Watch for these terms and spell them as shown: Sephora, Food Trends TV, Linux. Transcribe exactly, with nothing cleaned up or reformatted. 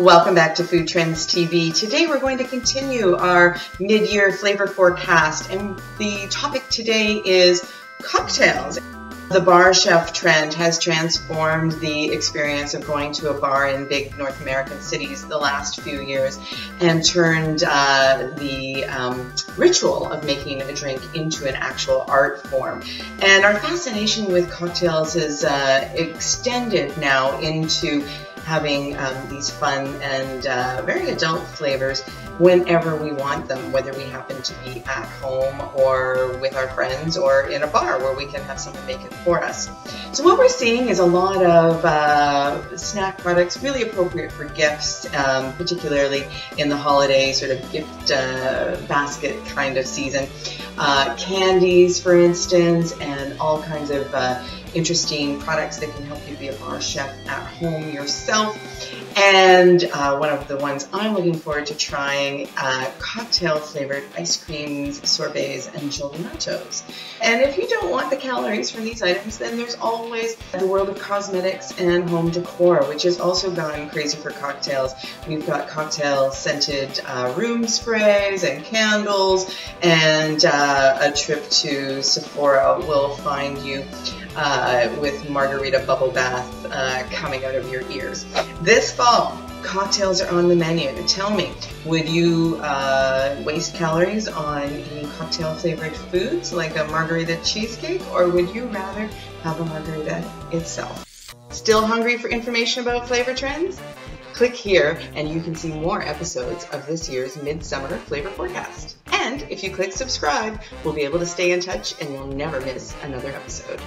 Welcome back to Food Trends T V. Today we're going to continue our mid-year flavor forecast, and the topic today is cocktails. The bar chef trend has transformed the experience of going to a bar in big North American cities the last few years and turned uh, the um, ritual of making a drink into an actual art form. And our fascination with cocktails has uh, extended now into having um, these fun and uh, very adult flavors whenever we want them, whether we happen to be at home or with our friends or in a bar where we can have someone make it for us. So what we're seeing is a lot of uh, snack products really appropriate for gifts, um, particularly in the holiday sort of gift uh, basket kind of season. Uh, candies, for instance, and all kinds of uh, interesting products that can help you be a bar chef at home yourself. And uh, one of the ones I'm looking forward to trying, uh, cocktail flavored ice creams, sorbets, and gelatos. And if you don't want the calories from these items, then there's always the world of cosmetics and home decor, which has also gone crazy for cocktails. We've got cocktail scented uh, room sprays and candles, and uh, a trip to Sephora will find you Uh, with margarita bubble bath uh, coming out of your ears. This fall, cocktails are on the menu. Tell me, would you uh, waste calories on eating cocktail flavored foods like a margarita cheesecake, or would you rather have a margarita itself? Still hungry for information about flavor trends? Click here and you can see more episodes of this year's Midsummer Flavor Forecast. And if you click subscribe, we'll be able to stay in touch and you'll never miss another episode.